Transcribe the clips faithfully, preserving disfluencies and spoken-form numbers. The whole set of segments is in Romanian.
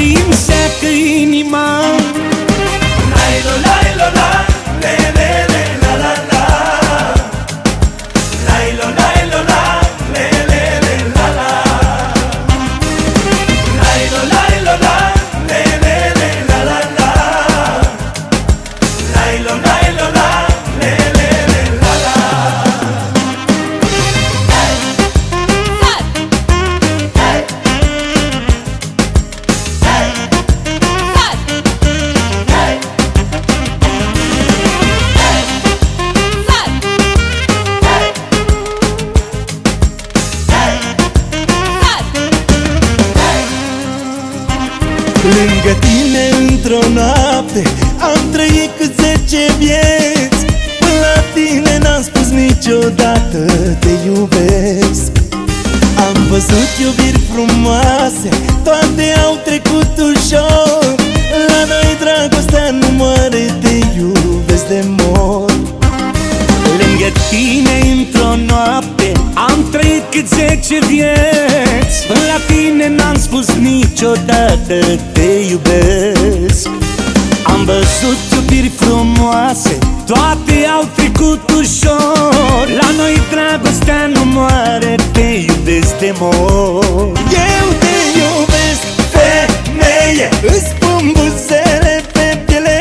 îmi seacă inima. Lailo, lailo, la, le, le, le, la, la, la. Lailo, lailo, la, le, le, le, la, la. Lailo, lailo, la, le, le, le, la, la, la. Lailo, lailo, la, le, le, le, la, la. Lângă tine într-o noapte am trăit cât zece vieți. Până la tine n-am spus niciodată te iubesc. Am văzut iubiri frumoase, toate au trecut ușor. La noi dragostea nu moare, te iubesc de mor. Lângă tine într-o noapte am trăit cât zece vieți. Până la tine n-am spus niciodată te iubesc. Am văzut iubiri frumoase, toate au trecut ușor. La noi dragostea nu moare, te iubesc de mor. Eu te iubesc, femeie, îți pun buzele pe piele.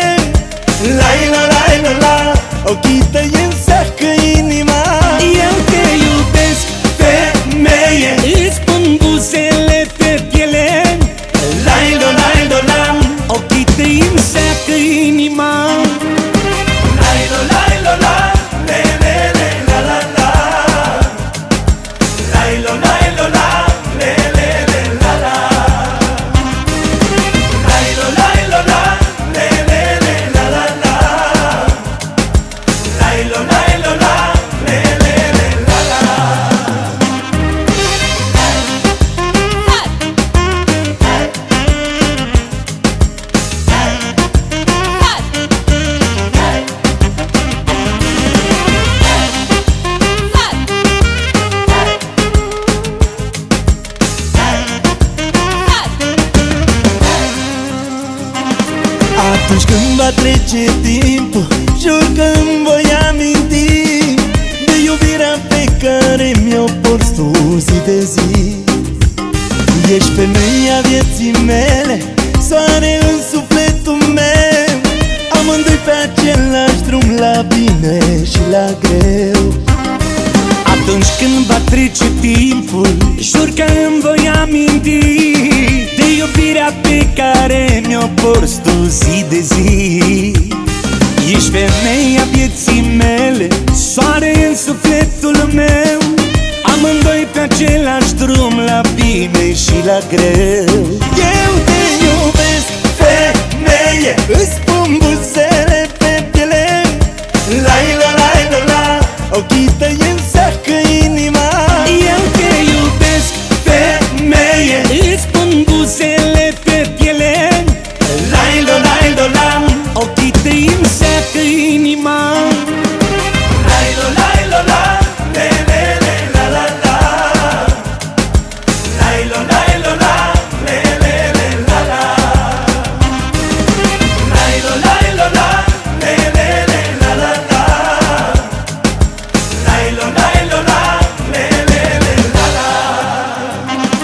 Laila, laila, la, ochii tăi îmi seacă inima. Eu te iubesc, femeie, îți pun buzele pe piele. Lailo, lailo, la, ochii tăi îmi seacă inima. Lailo, lailo, la, le, le, le, la, la, la. Lailo, lailo, la, le, le, le, la, la. Lailo, lailo, la, le, le, le, la, la, la. Lailo, lailo, la, le, le, le, la, la. Atunci când va trece timpul, jur că îmi voi aminti de iubirea pe care mi-o porți tu zi de zi. Ești femeia vieții mele, soare în sufletul meu. Amândoi pe același drum, la bine și la greu. Atunci când va trece timpul, jur că îmi voi aminti de iubirea pe care mi-o porți tu zi de zi. Ești femeia vieții mele, soare în sufletul meu. Amândoi pe același drum, la bine și la greu. Eu te iubesc, femeie, îți pun buzele pe piele. Laila, laila, la, ochii tăi îmi seacă inima. Eu te iubesc, femeie, îți pun buzele pe piele. Lailo, lailo, la, ochii tăi îmi seacă inima. Lailo, lailo, la, le, le, le, la, la, la. Lailo, lailo, la, le, le, le, la, la. Lailo, lailo, la, le, le, le, la, la, la. Lailo, lailo, la, le, le, le, la, la.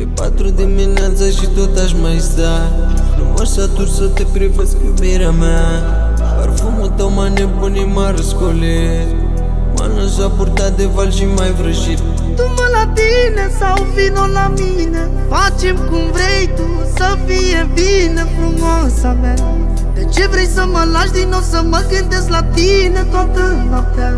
E patru dimineața și tot aș mai sta. Nu m-aș satur să te privesc, iubirea mea. Parfumul tău m-a nebunit, m-a răscolit. M-a lăsat purtat de val și m-ai vrăjit. Du-mă la tine sau vino la mine, facem cum vrei tu să fie bine, frumoasa mea. De ce vrei să mă lași din nou să mă gândesc la tine toată noaptea?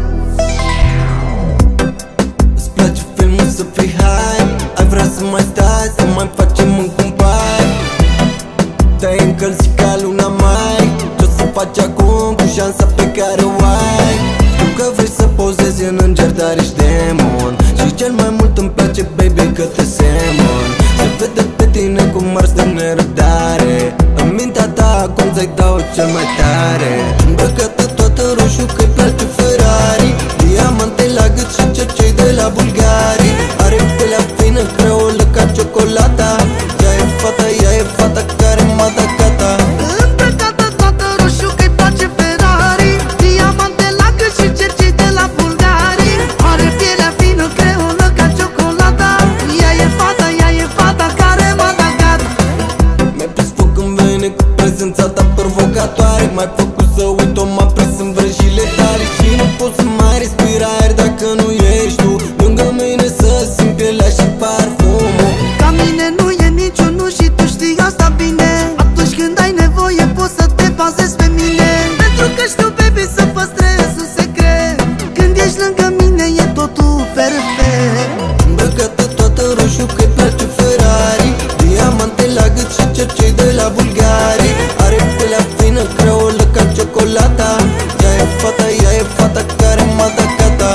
e totul perfect. Îmbrăcată toată în roșu că-i place Ferrari, diamante la gât și cercei de la Bulgari. Are pelea fină, creolă ca ciocolata. Ea e fata, ea e fata care m-a dat gata.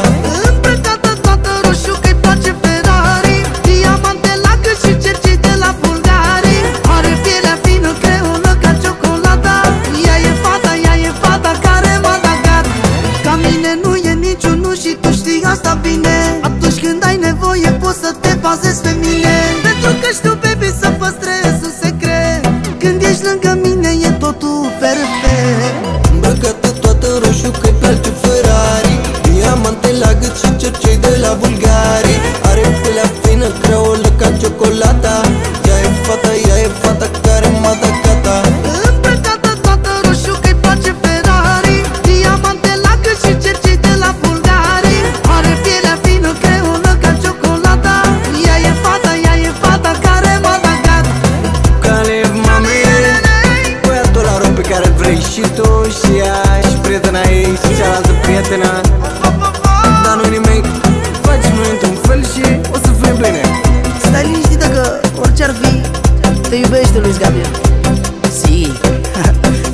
Îmbrăcată toată în roșu că-i place Ferrari, diamante la gât și cercei de la Bulgari. Are pelea fină, creolă ca ciocolata. Ea e fata, ea e fata care m-a dat gata. Ca mine nu e niciunul și tu știi asta bine. Atunci când ai nevoie poți să te bazezi pe mine, pentru că știu, baby, să păstrez un secret. Când ești lângă mine e totul perfect. Îmbrăcată toată în roșu că-i place Ferrari, diamante la gât și cercei de la Bulgari. Are pelea fină, creolă ca ciocolata. Ea e fata, ea e fata care m-a dat gata. Îmbrăcată toată în roșu că-i place Ferrari, diamante la gât și cercei de la Bulgari. Are pielea fină, creolă ca ciocolata. Ea e fata, ea e fata care m-a dat gata. Calev, mame, băiatul la rău pe care vrei și tu și ea și prietena ei și cealaltă prietena. Dar nu-i nimic, facem noi într-un fel și o să fim pline. Stai liniștită că orice-ar fi, te iubește Luis Gabriel. Si,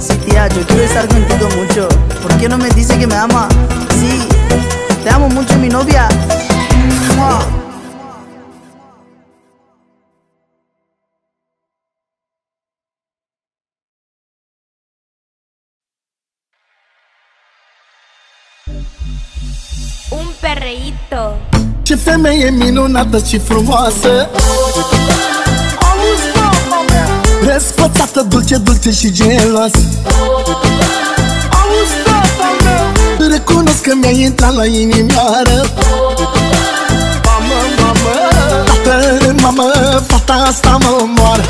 si te ajo, quiero estar contigo mucho. ¿Por qué no me dice que me ama? Si, te amo mucho mi novia. Mua. Un perreito. Ce femeie minunată și frumoasă, răsfățată, dulce, dulce și geloasă. Recunosc că mi-ai intrat la inimioară. Tată în mamă, fata asta mă omoară.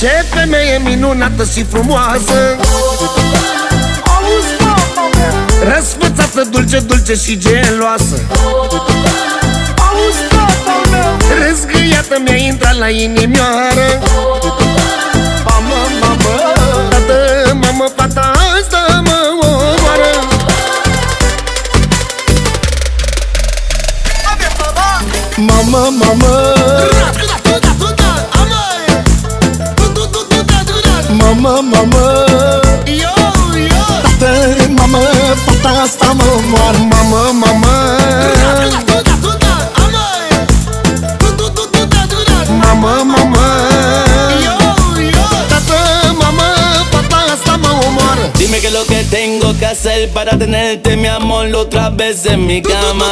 Ce femeie minunată și frumoasă, răsfățată, dulce, dulce și geloasă. Răzgâiată, mi-a intrat la inimioară. Mamă, mamă, tată, mamă, fata asta mă omoară. Mamă, mamă, mamă, mamă, mamă, fata asta mă omoară. Mamă, mamă, mamă, mamă, tată, mamă, fata asta mă omoară. Dime que lo que tengo que hacer para tenerte mi amor otra vez en mi cama.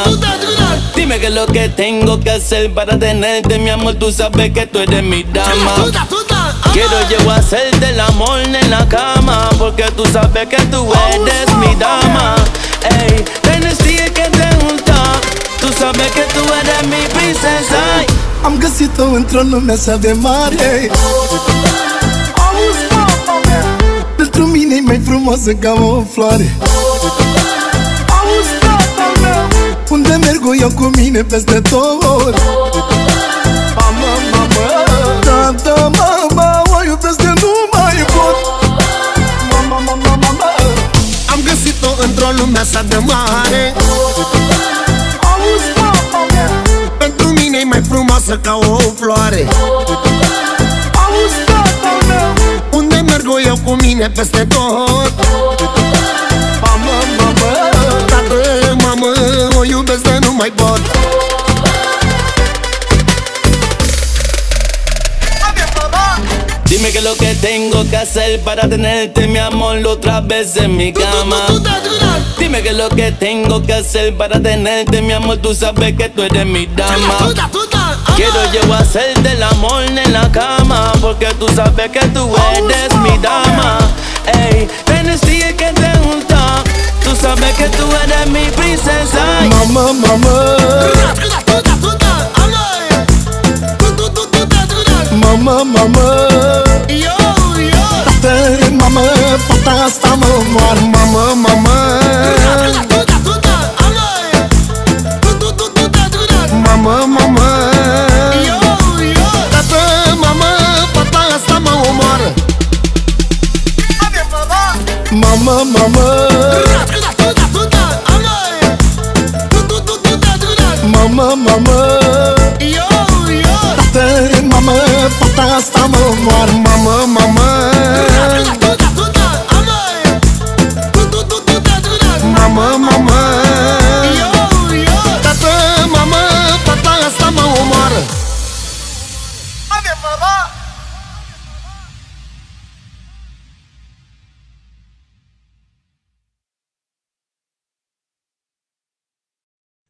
Dime que lo que tengo que hacer para tenerte mi amor, tú sabes que tú eres mi dama. Quiero llego a hacerte el amor en la cama, porque tú sabes que tú eres mi dama. Ey, tienes día que te gusta, tú sabes que tú eres mi princesa. Am găsit-o într-o lume așa de mare, pentru mine e mai frumoasă ca o floare. Unde merg eu cu mine peste tot. Mamă, mamă, tată, mama, o iubesc de nu mai pot. Mama, mama, mama, am găsit-o într-o lume așa de mare. Auzi, mama mea, pentru mine e mai frumoasă ca o floare. Auzi, tata mea, unde merg eu cu mine peste tot. Mamă, mamă, tată, mamă, o iubesc de nu mai pot. Dime que lo que tengo que hacer para tenerte mi amor otra vez en mi cama. Dime que lo que tengo que hacer para tenerte mi amor, tú sabes que tú eres mi dama. Quiero llego a hacerte el amor en la cama, porque tú sabes que tú eres mi dama. Ey, tienes día que te gusta, tú sabes que tú eres mi princesa. Mamá, mamá, mamă, mamă, tată, mamă, fata asta mă omoară. Mamă, mamă, mamă, mamă, tată, mamă, fata asta mă omoară. Mamă, mamă, mamă,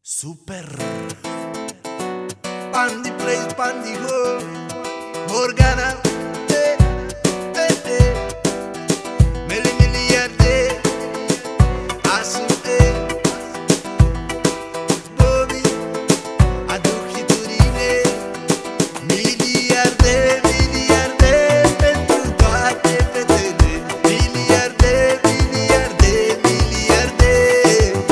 Super Pandi plays Pandi go Morgana te te te Meli miliarde Asumte Bobby aduc hiturile miliarde miliarde pentru toate fetele miliarde miliarde miliarde miliardele de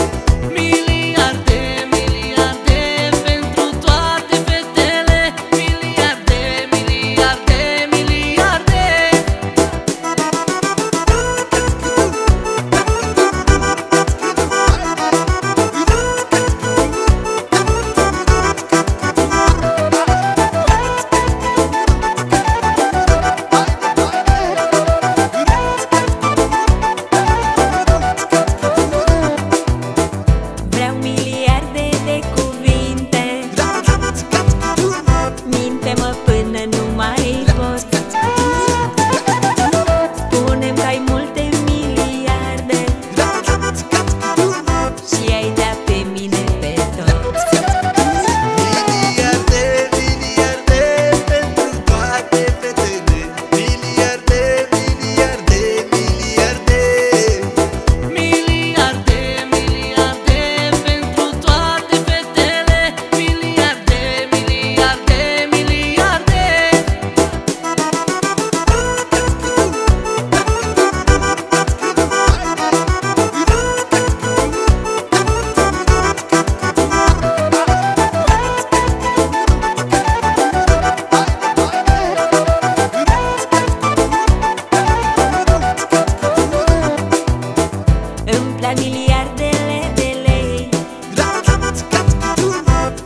lei,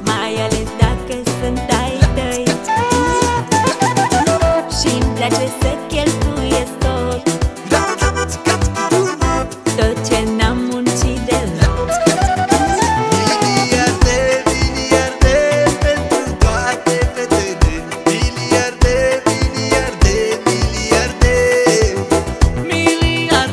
mai ales dacă sunt ai tăi. Și-mi place să cheltuiesc tot, tot ce n-am muncit deloc. Miliarde, miliarde pentru toate fetele, miliarde, miliarde, miliarde.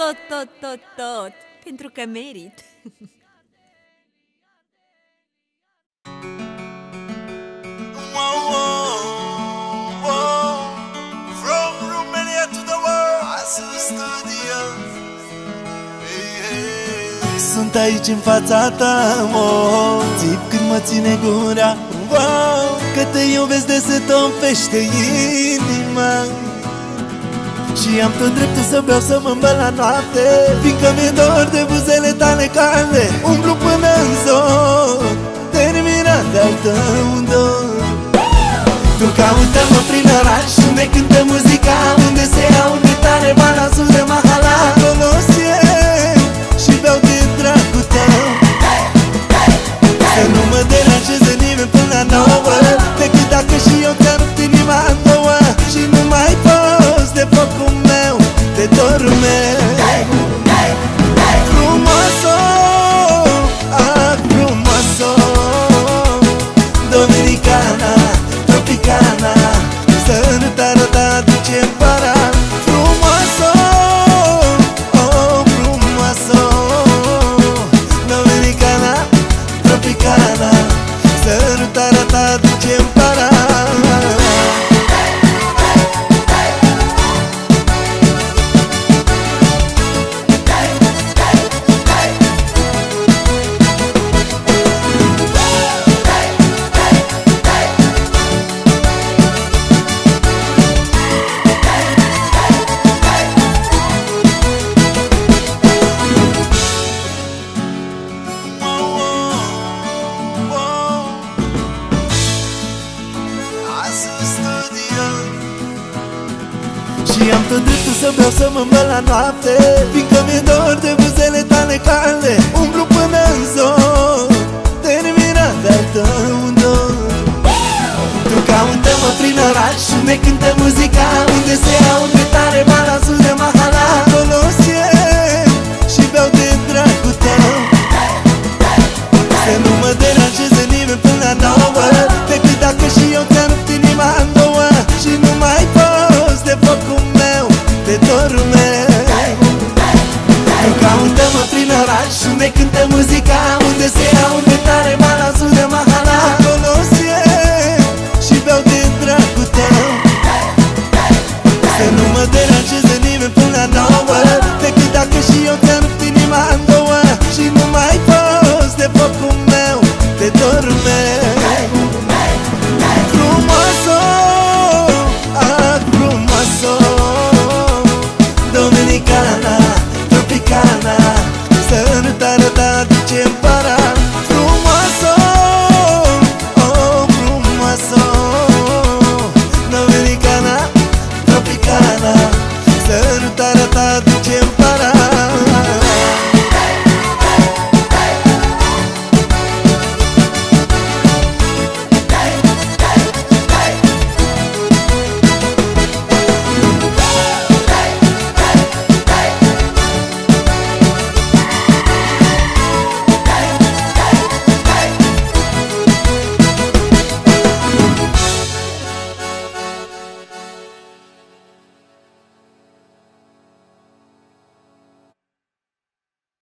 Tot, tot, tot, pentru că merit. Wow, wow, wow. From Romania to the world, Asus Studios. Hey, hey. Sunt aici în fața ta, wow. Țip când mă ține gura, wow. Că te iubesc de se tompește inima. Și am tot dreptul să beau, să mă îmbăl la noapte, fiindcă mi-e dor de buzele tale calde. Umblu până în zon, terminat de-al tău dor. Tu caută-mă prin oraș, unde cântă muzica, unde se aude tare balansul de mahala. Acolo și beau de dragul tău, să nu mă deranjeze nimeni până la nouă, decât dacă și eu te-am rupt inima în două. Și nu mai poți de focul meu, de dorul meu. Frumoso, ah, frumoso, Dominicana, Tropicana, sănătatea ta. Și am tot dreptul să beau, să mă îmbăl la noapte, fiindcă mi-e dor de buzele tale calde. Umblu până în zon, terminat de-al tău un dor. Tu caută-mă prin oraș, ne cântă muzica.